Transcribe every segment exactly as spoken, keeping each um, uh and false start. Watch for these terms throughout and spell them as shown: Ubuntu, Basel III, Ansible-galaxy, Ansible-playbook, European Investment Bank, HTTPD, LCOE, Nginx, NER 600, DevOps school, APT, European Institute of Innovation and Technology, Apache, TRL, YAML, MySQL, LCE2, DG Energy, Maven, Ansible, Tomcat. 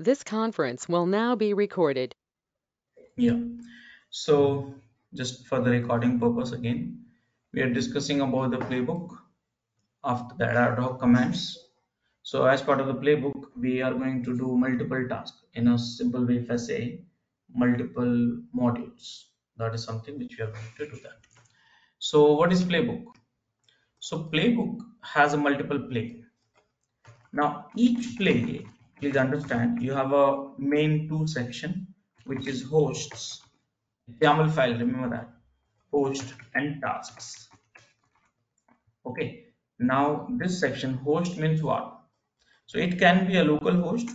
This conference will now be recorded. Yeah, so just for the recording purpose again, we are discussing about the playbook after the ad hoc commands. So as part of the playbook, we are going to do multiple tasks in a simple way, if I say multiple modules. That is something which we are going to do that. So what is playbook? So playbook has a multiple play. Now each play, please understand, you have a main two section, which is hosts, YAML file, remember that, host and tasks. Okay, now this section, host means what? So it can be a local host,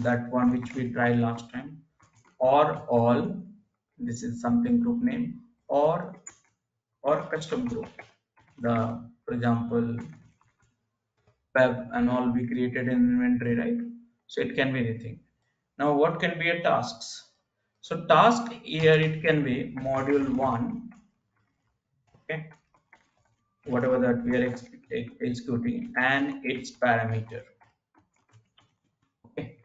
that one which we tried last time, or all, this is something group name, or or custom group, the, for example, web and all we created in inventory, right? So it can be anything. Now what can be a tasks? So task here, it can be module one, okay, whatever that we are executing, and its parameter, okay,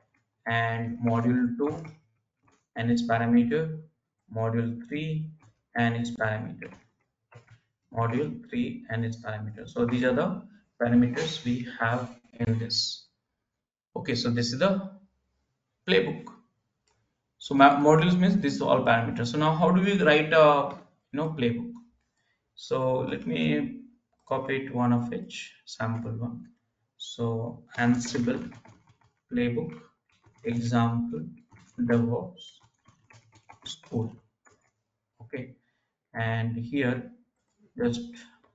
and module two and its parameter, module three and its parameter, module three and its parameter. So these are the parameters we have in this. Okay, so this is the playbook. So modules means this is all parameters. So now how do we write a you know playbook? So let me copy it one of each, sample one. So Ansible playbook, example DevOps school. Okay, and here just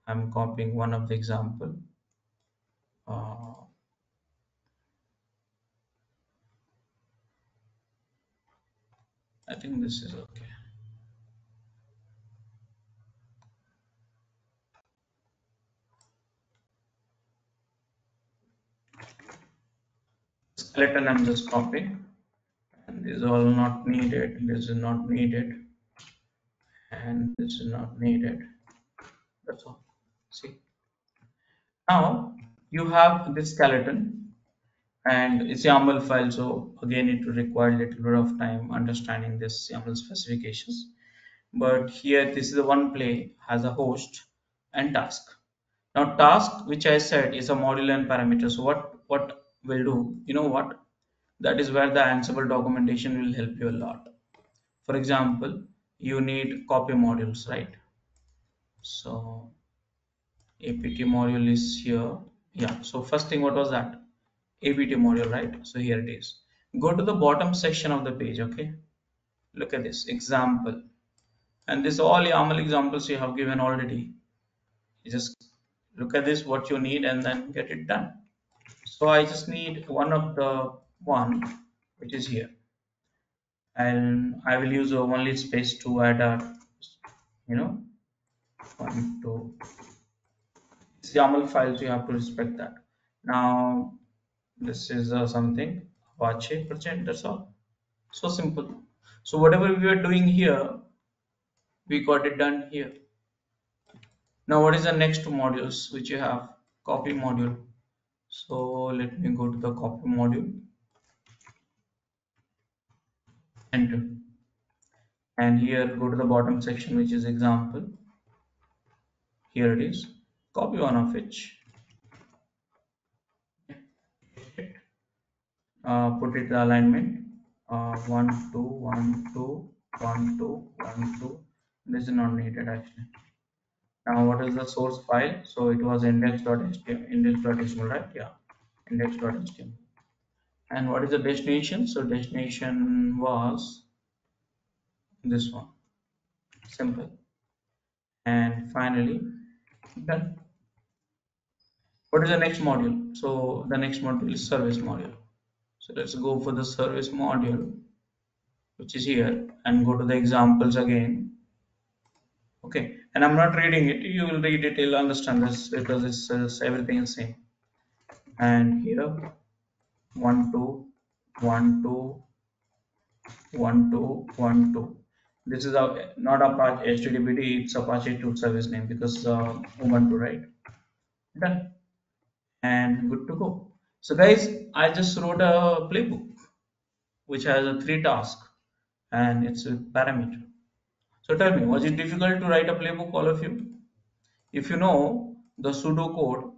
I'm copying one of the example. Uh, I think this is okay. Skeleton I'm just copying, and this is all not needed, this is not needed, and this is not needed. That's all. See, now you have this skeleton and it's YAML file, so again it will require a little bit of time understanding this YAML specifications, but here this is the one play, has a host and task. Now task, which I said is a module and parameter, so what what will do, you know what, that is where the Ansible documentation will help you a lot. For example, you need copy modules, right? So A P T module is here. Yeah, so first thing, what was that? A P T module, right? So here it is. Go to the bottom section of the page. Okay, look at this example, and this all YAML examples you have given already. You just look at this, what you need, and then get it done. So I just need one of the one which is here, and I will use only space to add a you know one, two. It's YAML files, you have to respect that. Now this is uh, something Apache project, that's all. So simple. So whatever we were doing here, we got it done here. Now what is the next modules which you have? Copy module. So let me go to the copy module. Enter. And here go to the bottom section, which is example. Here it is, copy one of each, uh, put it in alignment, uh, one, two, one, two, one, two, one, two. This is not needed actually. Now what is the source file? So it was index.html, index.html, right? Yeah, index.html. And what is the destination? So destination was this one, simple. And finally, done. What is the next module? So the next module is service module. So let's go for the service module, which is here, and go to the examples again. Okay, and I'm not reading it. You will read it, you'll understand this, because it's uh, everything is same. And here, one, two, one, two, one, two, one, two. This is a, not Apache H T T P D, it's Apache tool service name, because uh, Ubuntu, right? Done. And good to go. So guys, I just wrote a playbook. which has a three task and it's a parameter. So tell me, was it difficult to write a playbook, all of you? If you know the sudo code,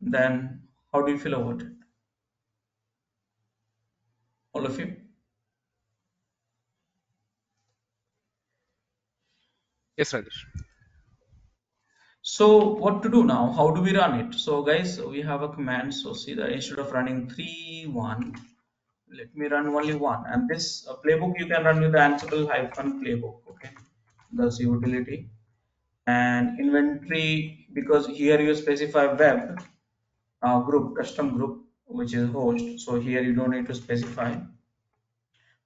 then how do you feel about it, all of you? Yes, Rajesh. So what to do now? How do we run it? So guys, we have a command. So see that instead of running three one, let me run only one. And this uh, playbook you can run with the Ansible-playbook. Okay, that's utility. And inventory, because here you specify web uh, group, custom group, which is host. So here you don't need to specify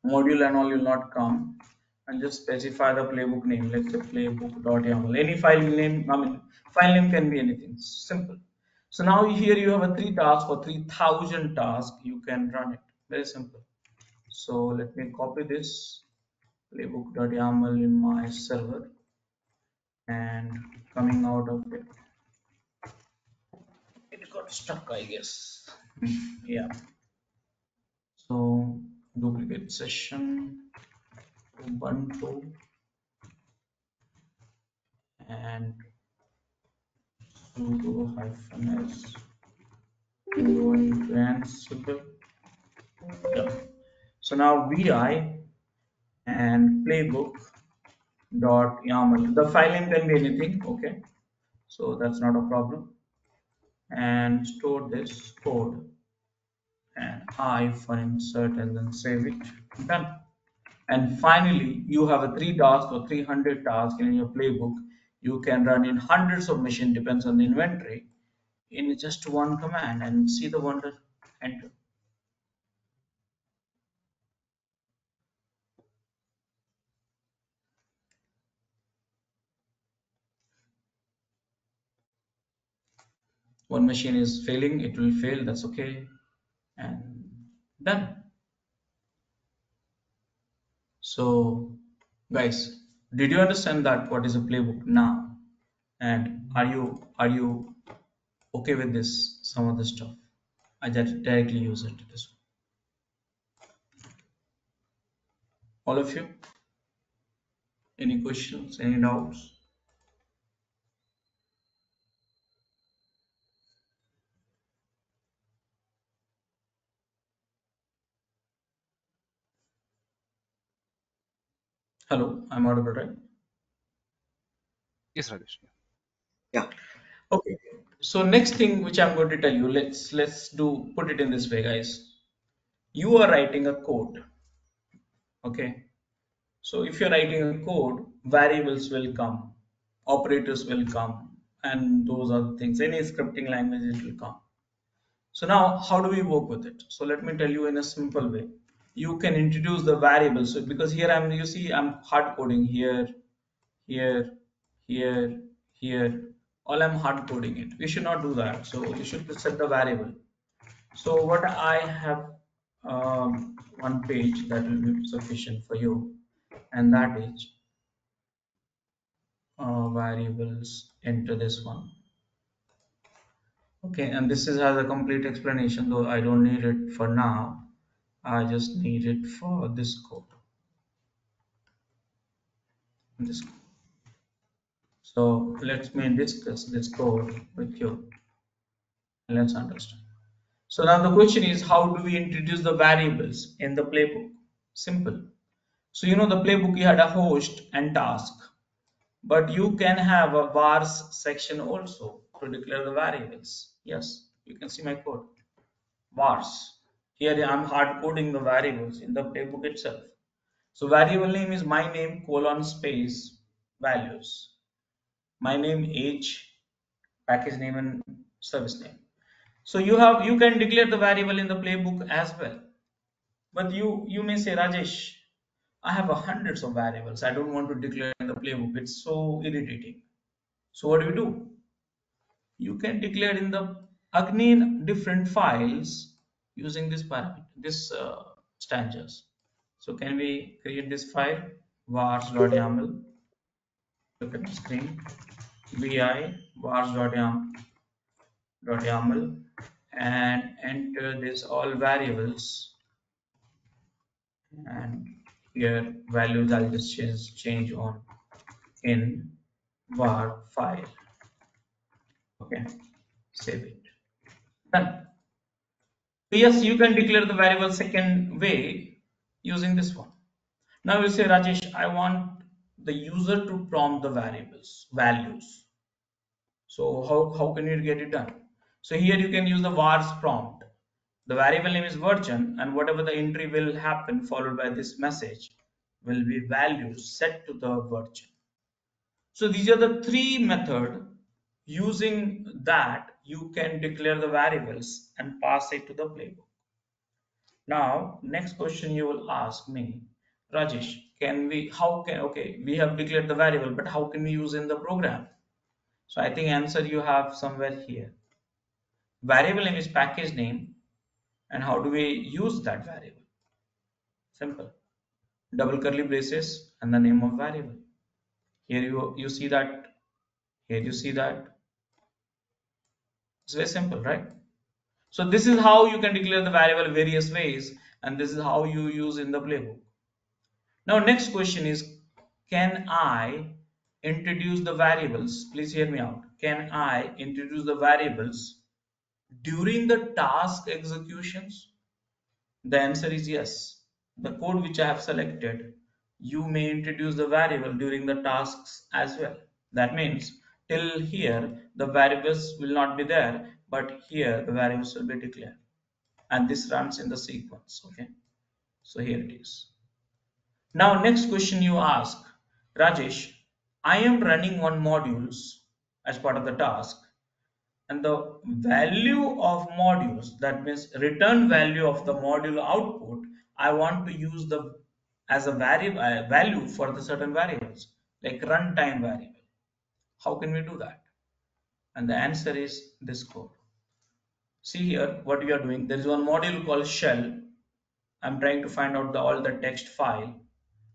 module and all will not come. And just specify the playbook name. Let's say playbook.yaml. Any file name, I mean, file name can be anything. Simple. So now here you have a three task or three thousand task. You can run it. Very simple. So let me copy this playbook.yaml in my server and coming out of it. It got stuck, I guess. Yeah. So duplicate session. Ubuntu and sudo hyphen s go into Ansible. Yeah. So now vi and playbook dot yaml. The file name can be anything, okay? So that's not a problem. And store this code and I for insert and then save it. Done. And finally, you have a three task or three hundred task in your playbook. You can run in hundreds of machines, depends on the inventory, in just one command and see the wonder. Enter. One machine is failing, it will fail, that's okay. And done. So guys, did you understand that what is a playbook now? And are you are you okay with this? Some of the stuff I just directly use it this one. All of you, any questions, any doubts? Hello, I'm audible, right? Yes, Rajesh. Yeah. Okay. So next thing which I'm going to tell you, let's let's do put it in this way, guys. You are writing a code. Okay. So if you're writing a code, variables will come, operators will come, and those are the things. Any scripting language, it will come. So now, how do we work with it? So let me tell you in a simple way. You can introduce the variables. So because here I'm, you see, I'm hard coding here, here, here, here. All I'm hard coding it. We should not do that. So you should set the variable. So what I have um, one page that will be sufficient for you, and that is uh, variables. Enter this one. Okay, and this is has a complete explanation, though I don't need it for now. I just need it for this code. This code. So let me discuss this code with you. Let's understand. So now the question is, how do we introduce the variables in the playbook? Simple. So you know the playbook you had a host and task, but you can have a vars section also to declare the variables. Yes, you can see my code. Vars. Here I am hard coding the variables in the playbook itself. So variable name is my name colon space values. My name, age, package name and service name. So you have you can declare the variable in the playbook as well. But you, you may say, Rajesh, I have a hundreds of variables. I don't want to declare in the playbook. It's so irritating. So what do you do? You can declare in the again different files using this parameter, this uh, stanzas. So can we create this file vars.yaml? Look at the screen. Vi vars.yaml and enter this all variables and here values I'll just change, change on in var file. Okay, save it. Done. So yes, you can declare the variable second way using this one. Now you say, Rajesh, I want the user to prompt the variables values. So how, how can you get it done? So here you can use the vars prompt. The variable name is version, and whatever the entry will happen followed by this message will be values set to the version. So these are the three methods. Using that, you can declare the variables and pass it to the playbook. Now, next question you will ask me, Rajesh, can we, how can, okay, we have declared the variable, but how can we use in the program? So I think answer you have somewhere here. Variable name is package name, and how do we use that variable? Simple. Double curly braces and the name of variable. Here you, you see that. Here you see that. It's very simple, right? So this is how you can declare the variable various ways, and this is how you use in the playbook. Now next question is, can I introduce the variables? Please hear me out. Can I introduce the variables during the task executions? The answer is yes. The code which I have selected, you may introduce the variable during the tasks as well. That means till here the variables will not be there, but here the variables will be declared, and this runs in the sequence. Okay, so here it is. Now next question you ask, Rajesh, I am running one modules as part of the task, and the value of modules, that means return value of the module output, I want to use the as a variable uh, value for the certain variables like runtime variable. How can we do that? And the answer is this code. See here what we are doing. There is one module called shell. I'm trying to find out the, all the text file,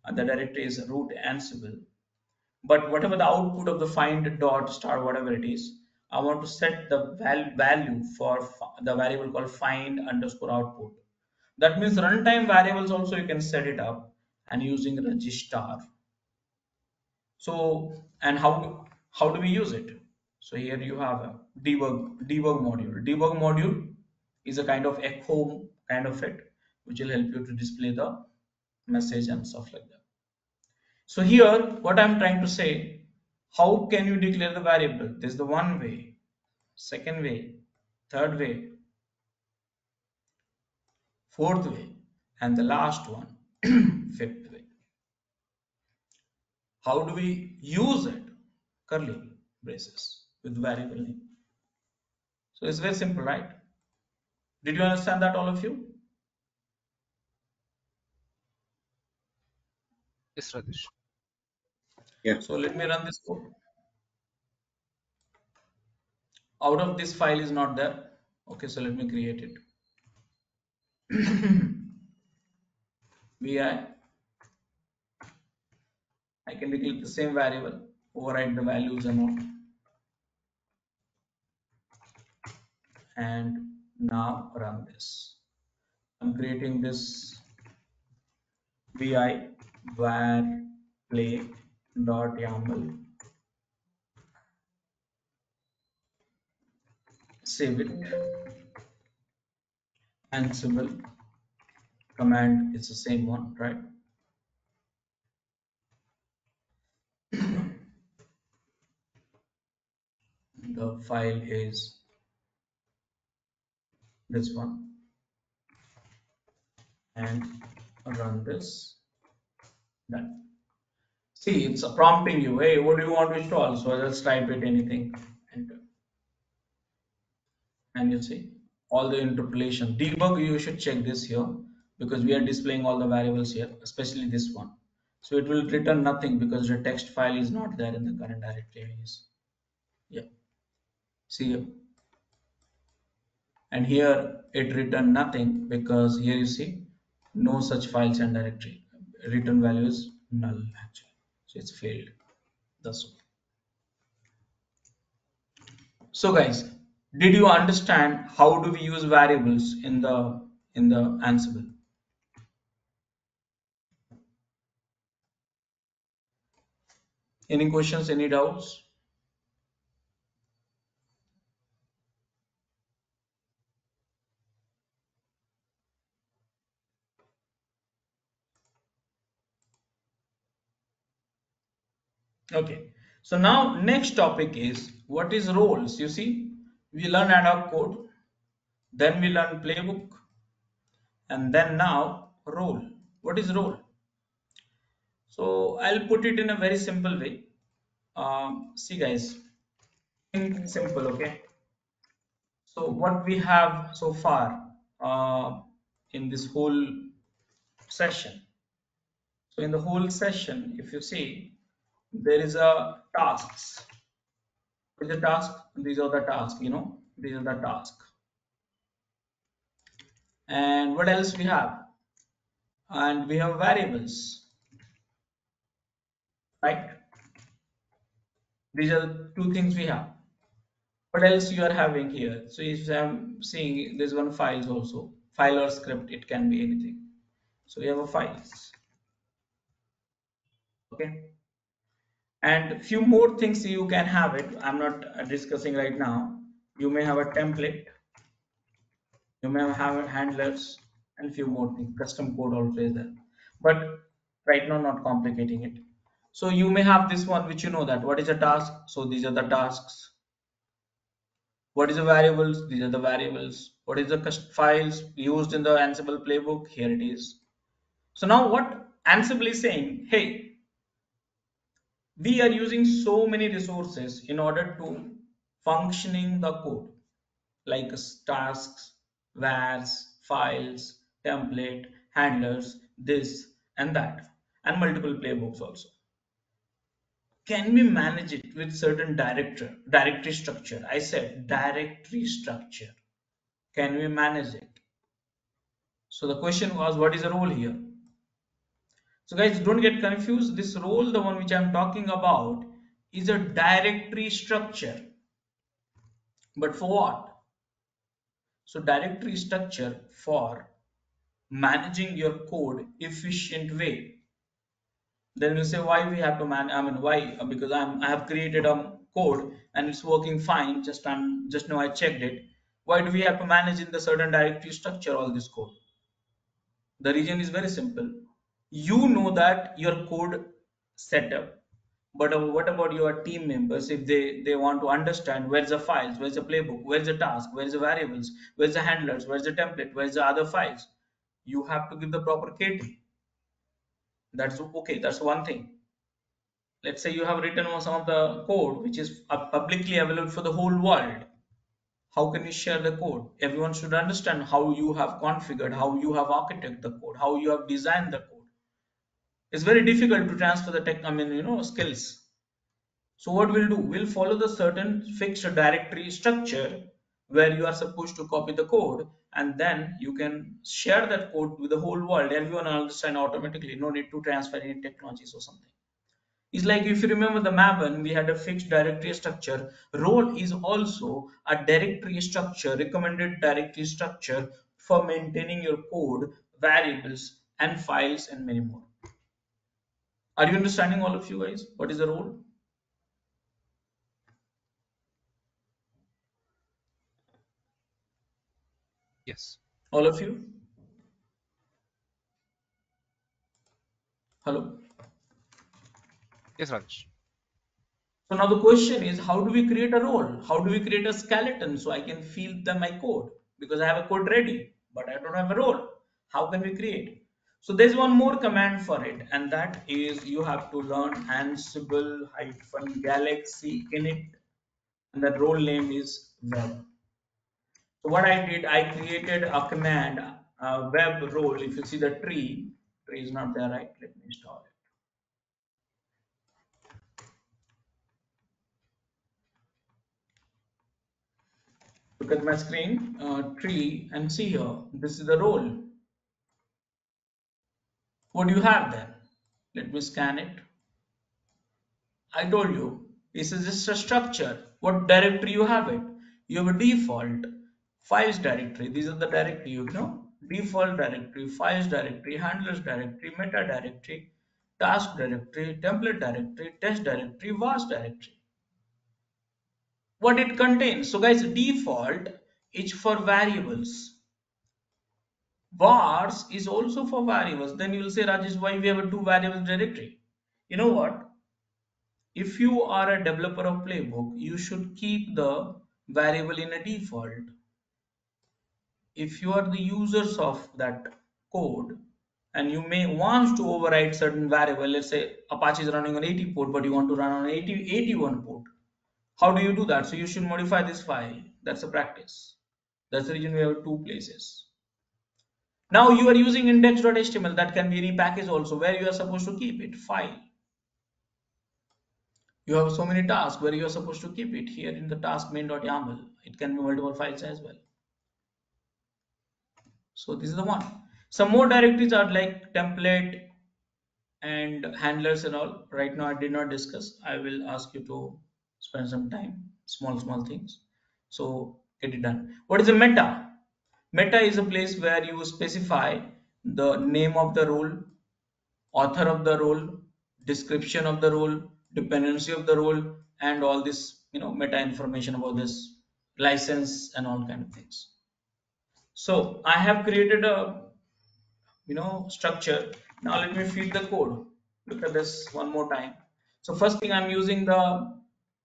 and the directory is root ansible. But whatever the output of the find dot star whatever it is, I want to set the val value for the variable called find underscore output. That means runtime variables also you can set it up and using registrar. So and how? How do we use it? So here you have a debug debug module. Debug module is a kind of echo kind of it, which will help you to display the message and stuff like that. So here, what I'm trying to say, how can you declare the variable? This is the one way, second way, third way, fourth way, and the last one, fifth way. How do we use it? Curly braces with variable name. So it's very simple, right? Did you understand that, all of you? Yes, Rajesh. Yeah. So let me run this code. Out of this file is not there. Okay, so let me create it. vi. I can declare the same variable. Override the values and all, and now run this. I'm creating this vi var play dot yaml. Save it. Ansible command is the same one, right? The file is this one, and run this. Done. See, it's a prompting you, hey, what do you want to install? So I'll just type it anything, enter, and you see all the interpolation. Debug, you should check this here, because we are displaying all the variables here, especially this one. So it will return nothing because the text file is not there in the current directory. Yeah. See you, and here it returned nothing because here you see no such files and directory. Return value is null actually, so it's failed. That's all. So guys, did you understand how do we use variables in the in the Ansible? Any questions, any doubts? Okay, so now next topic is what is roles. You see, we learn ad hoc code, then we learn playbook, and then now role. What is role? So I'll put it in a very simple way. Um, see guys, simple. Okay, so what we have so far uh, in this whole session, so in the whole session if you see, there is a tasks. What is the task? These are the tasks, you know, these are the tasks. And what else we have? And we have variables, right? These are two things we have. What else you are having here? So if I'm seeing this one, files also, file or script, it can be anything. So we have a files. Okay. And few more things you can have it. I'm not discussing right now. You may have a template, you may have handlers, and few more things. Custom code always there, but right now not complicating it. So you may have this one, which you know that what is a task. So these are the tasks. What is the variables? These are the variables. What is the files used in the Ansible playbook? Here it is. So now what Ansible is saying, hey, we are using so many resources in order to functioning the code, like tasks, vars, files, template, handlers, this and that, and multiple playbooks also. Can we manage it with certain director, directory structure? I said directory structure. Can we manage it? So the question was, what is the role here? So guys, don't get confused. This role, the one which I'm talking about, is a directory structure. But for what? So directory structure for managing your code efficient way. Then we'll say why we have to man. I mean why? Because I'm I have created a code and it's working fine. Just I'm just now I checked it. Why do we have to manage in the certain directory structure all this code? The reason is very simple. You know that your code setup, but what about your team members? If they they want to understand where's the files, where's the playbook, where's the task, where's the variables, where's the handlers, where's the template, where's the other files, you have to give the proper K T. That's okay. That's one thing. Let's say you have written some of the code which is publicly available for the whole world. How can you share the code? Everyone should understand how you have configured, how you have architected the code, how you have designed the code. It's very difficult to transfer the tech, I mean, you know, skills. So what we'll do, we'll follow the certain fixed directory structure where you are supposed to copy the code, and then you can share that code with the whole world. Everyone understand automatically, no need to transfer any technologies or something. It's like if you remember the Maven, we had a fixed directory structure. Role is also a directory structure, recommended directory structure for maintaining your code, variables and files and many more. Are you understanding, all of you guys? What is the role? Yes. All of you? Hello? Yes, Raj. So now the question is, how do we create a role? How do we create a skeleton so I can fill them my code? Because I have a code ready, but I don't have a role. How can we create? So there's one more command for it, and that is you have to learn Ansible-galaxy init, and the role name is web. So what I did, I created a command, a web role. If you see the tree, tree is not there, right? Let me install it. Look at my screen, uh, tree, and see here, this is the role. What do you have then? Let me scan it. I told you, this is just a structure. What directory you have it? You have a default files directory. These are the directory, you know, default directory, files directory, handlers directory, meta directory, task directory, template directory, test directory, vast directory. What it contains. So guys, default is for variables. Vars is also for variables. Then you will say, Rajesh, why we have a two variables directory? You know what? If you are a developer of playbook, you should keep the variable in a default. If you are the users of that code and you may want to override certain variable, let's say Apache is running on eighty port, but you want to run on eighty, eighty-one port. How do you do that? So you should modify this file. That's a practice. That's the reason we have two places. Now you are using index dot H T M L. That can be any package also where you are supposed to keep it. File. You have so many tasks where you are supposed to keep it. Here in the task main dot yaml. It can be multiple files as well. So this is the one. Some more directories are like template and handlers and all. Right now I did not discuss. I will ask you to spend some time. Small, small things. So get it done. What is a meta? Meta is a place where you specify the name of the role, author of the role, description of the role, dependency of the role, and all this, you know, meta information about this license and all kind of things. So I have created a, you know, structure. Now let me feed the code. Look at this one more time. So first thing, I'm using the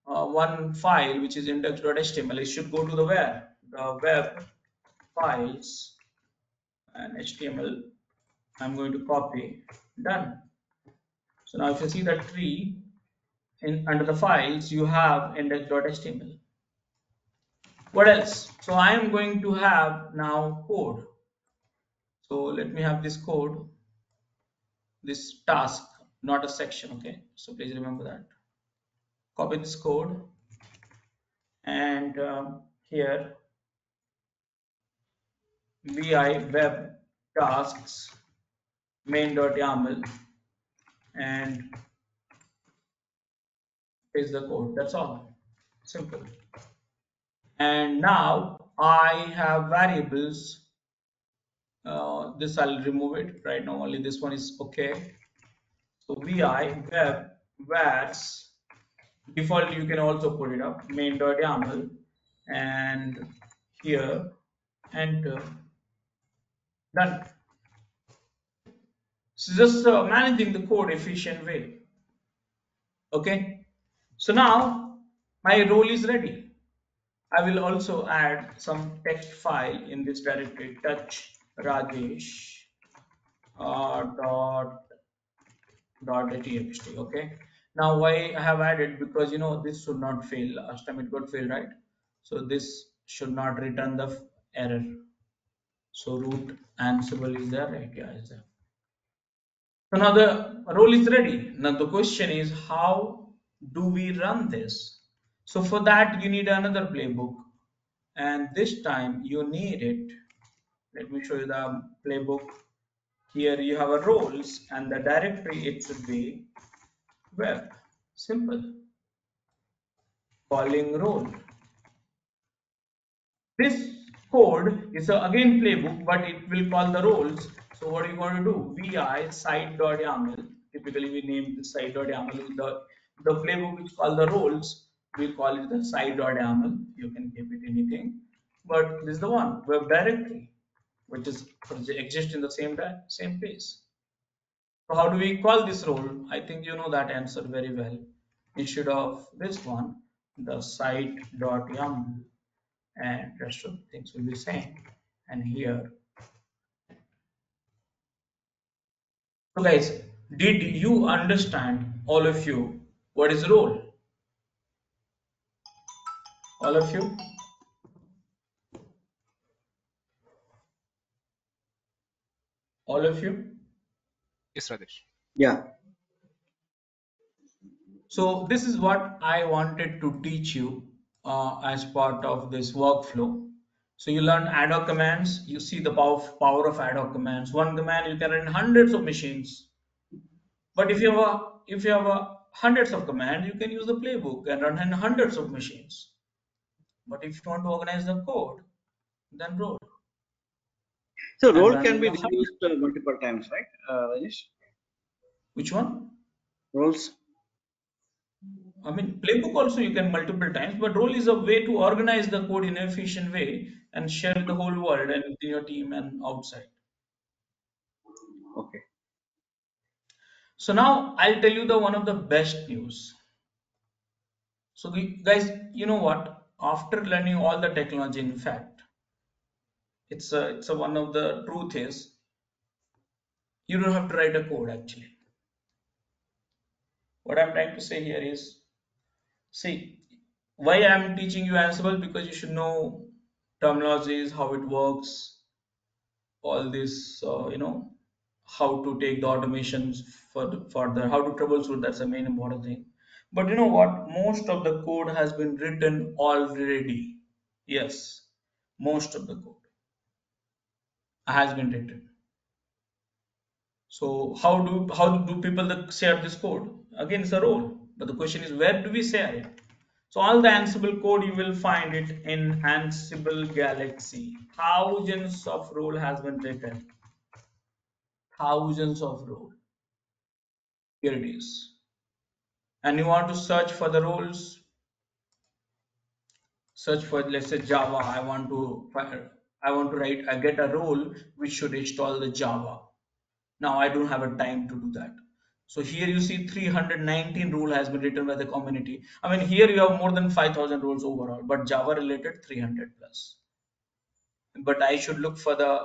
uh, one file which is index dot H T M L. It should go to the where the web. Files and H T M L. I'm going to copy. Done. So now if you see that tree in under the files, you have index dot H T M L. What else? So I am going to have now code. So let me have this code, this task, not a section. Okay. So please remember that. Copy this code and uh, here. vi web tasks main dot yaml and paste the code. That's all. Simple. And now I have variables. Uh, this I'll remove it right now. Only this one is okay. So vi web vars default. You can also put it up main dot yaml and here enter. Done. So just uh, managing the code efficient way. Okay. So now my role is ready. I will also add some text file in this directory, touch Rajesh uh, dot dot txt. Okay. Now why I have added, because you know this should not fail. Last time it got failed, right? So this should not return the error. So root Ansible is there, right? Yeah, is there. So now the role is ready. Now the question is, how do we run this? So for that you need another playbook, and this time you need it. Let me show you the playbook. Here you have a roles and the directory. It should be web. Simple. Calling role. This code is a, again playbook, but it will call the roles. So what you want to do? Vi site dot yaml. Typically we name the site dot yaml. The the playbook is called the roles. We call it the site dot yaml. You can keep it anything, but this is the one web directory, which is exist in the same same place. So how do we call this role? I think you know that answer very well. Instead of this one, the site dot yaml. And rest of the things will be same. And here, so guys, did you understand, all of you, what is role? All of you? All of you? Yes, Rajesh. Yeah. So this is what I wanted to teach you. Uh, as part of this workflow. So you learn ad hoc commands. You see the power of, power of ad hoc commands. One command you can run hundreds of machines. But if you have a, if you have a hundreds of commands, you can use the playbook and run hundreds of machines. But if you want to organize the code, then role. So role can be reused multiple times, right, uh, Rajesh? Which one? Roles. I mean, playbook also you can multiple times, but role is a way to organize the code in an efficient way and share with the whole world and within your team and outside. Okay. So now I'll tell you the one of the best news. So we, guys, you know what? After learning all the technology, in fact, it's a, it's a one of the truth is you don't have to write a code actually. What I'm trying to say here is, see, why I'm teaching you Ansible, because you should know terminologies, how it works, all this, uh, you know, how to take the automations for the, for the, how to troubleshoot. That's the main important thing. But you know what? Most of the code has been written already. Yes, most of the code has been written. So how do how do people share this code? Again, it's a role, but the question is, where do we share it? So all the Ansible code, you will find it in Ansible-galaxy. Thousands of role has been written. Thousands of role. Here it is. And you want to search for the roles. Search for, let's say, Java. I want to I want to write. I get a role which should install the Java. Now I don't have a time to do that. So here you see three hundred nineteen rule has been written by the community. I mean, here you have more than five thousand rules overall, but Java related three hundred plus. But I should look for the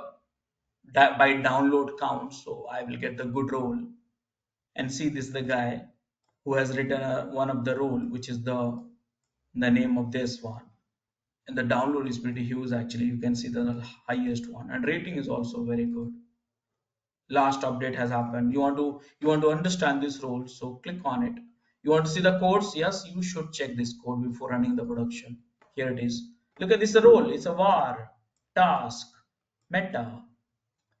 by download count. So I will get the good role and see this, the guy who has written a, one of the rule, which is the, the name of this one. And the download is pretty huge. Actually, you can see the highest one, and rating is also very good. Last update has happened. You want to you want to understand this role, so click on it. You want to see the codes? Yes, you should check this code before running the production. Here it is. Look at this role. It's a var, task, meta.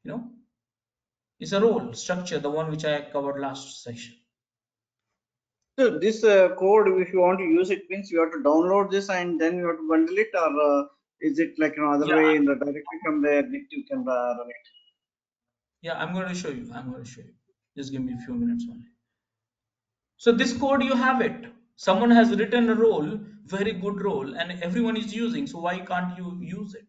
You know, it's a role structure, the one which I covered last session. So this uh, code, if you want to use it, means you have to download this and then you have to bundle it, or uh, is it like another yeah. way in the directly from there you can run it? Yeah, I'm going to show you. I'm going to show you. Just give me a few minutes only. So this code, you have it. Someone has written a role, very good role, and everyone is using. So why can't you use it?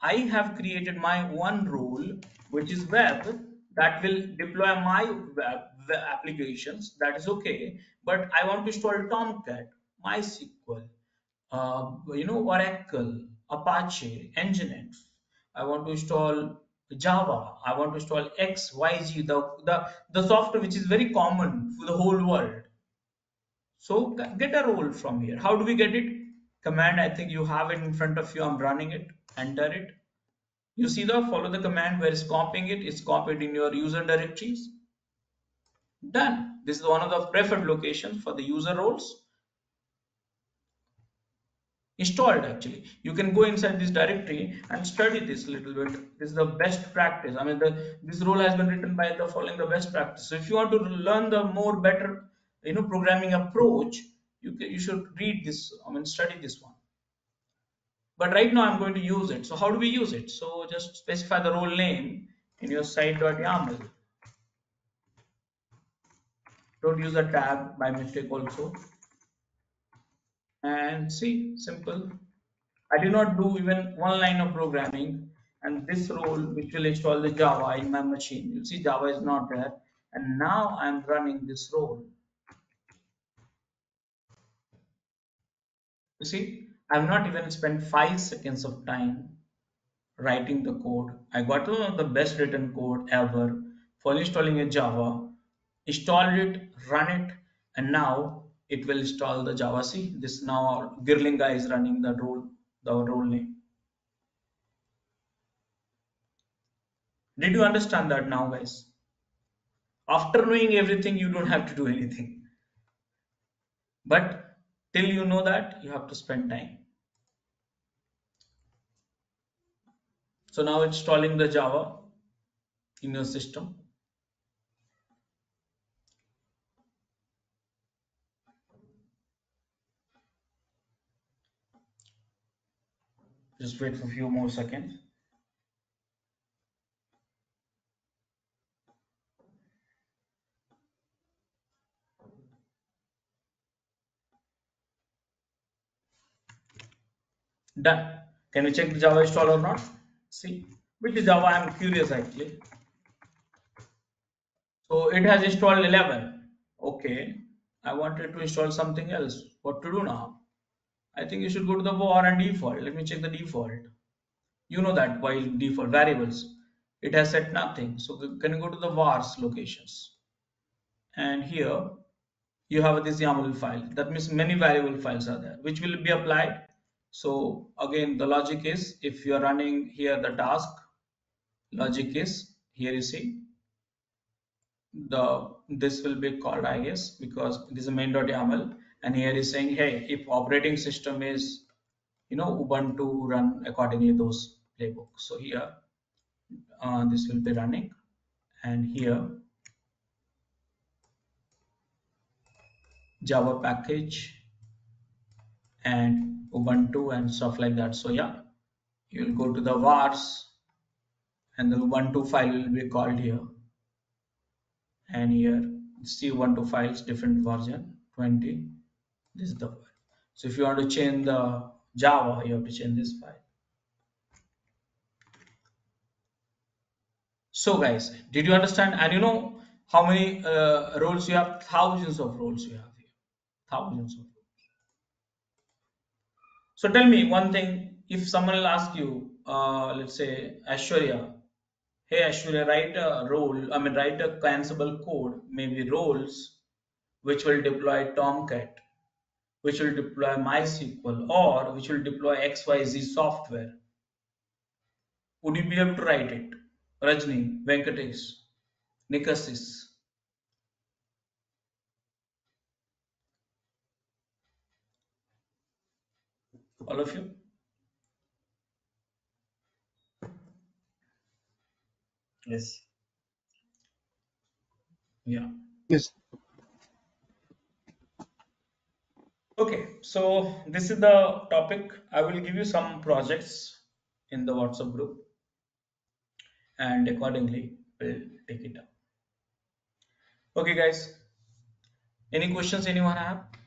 I have created my one role, which is web, that will deploy my web, web applications. That is okay. But I want to install Tomcat, MySQL, uh, you know, Oracle, Apache, Nginx. I want to install Java. I want to install X Y Z, the, the the software which is very common for the whole world. So get a role from here. How do we get it? Command, I think you have it in front of you. I'm running it. Enter it. You see the follow the command where it's copying it. It's copied in your user directories. Done. This is one of the preferred locations for the user roles. Installed. Actually, you can go inside this directory and study this a little bit. This is the best practice. I mean, the, this role has been written by the following the best practice. So if you want to learn the more better, you know, programming approach, you can, you should read this. I mean, study this one. But right now I'm going to use it. So how do we use it? So just specify the role name in your site.yaml. Don't use a tab by mistake also. And see, simple. I did not do even one line of programming, and this role which will install the Java in my machine. You see, Java is not there, and now I am running this role. You see, I have not even spent five seconds of time writing the code. I got one of the best written code ever for installing a Java. Installed it, run it, and now it will install the Java. See, this now our Girling guy is running the role, the role name. Did you understand that now, guys? After knowing everything, you don't have to do anything. But till you know that, you have to spend time. So now it's installing the Java in your system. Just wait for a few more seconds. Done. Can we check the Java install or not? See, which is Java? I'm curious actually. So it has installed eleven. Okay. I wanted to install something else. What to do now? I think you should go to the var and default. Let me check the default. You know that while default variables, it has set nothing. So can you go to the vars locations? And here you have this YAML file. That means many variable files are there, which will be applied. So again, the logic is if you are running here the task, logic is here you see. The this will be called, I guess, because this is main.yaml, and here is saying, hey, if operating system is, you know, Ubuntu, run accordingly those playbooks. So here uh, this will be running, and here Java package and Ubuntu and stuff like that. So yeah, you'll go to the vars and the Ubuntu file will be called here. And here C twelve files, different version twenty. This is the file. So if you want to change the Java, you have to change this file. So guys, did you understand? And you know how many uh, roles you have? Thousands of roles you have here. Thousands of roles. So tell me one thing. If someone will ask you, uh, let's say Aishwarya, hey Aishwarya, write a role, I mean write a Ansible code, maybe roles which will deploy Tomcat, which will deploy MySQL, or which will deploy X Y Z software. Would you be able to write it? Rajni, Venkatesh, Nikasis. All of you? Yes. Yeah. Yes. Okay. So this is the topic. I will give you some projects in the WhatsApp group, and accordingly we'll take it up. Okay, guys. Any questions anyone have?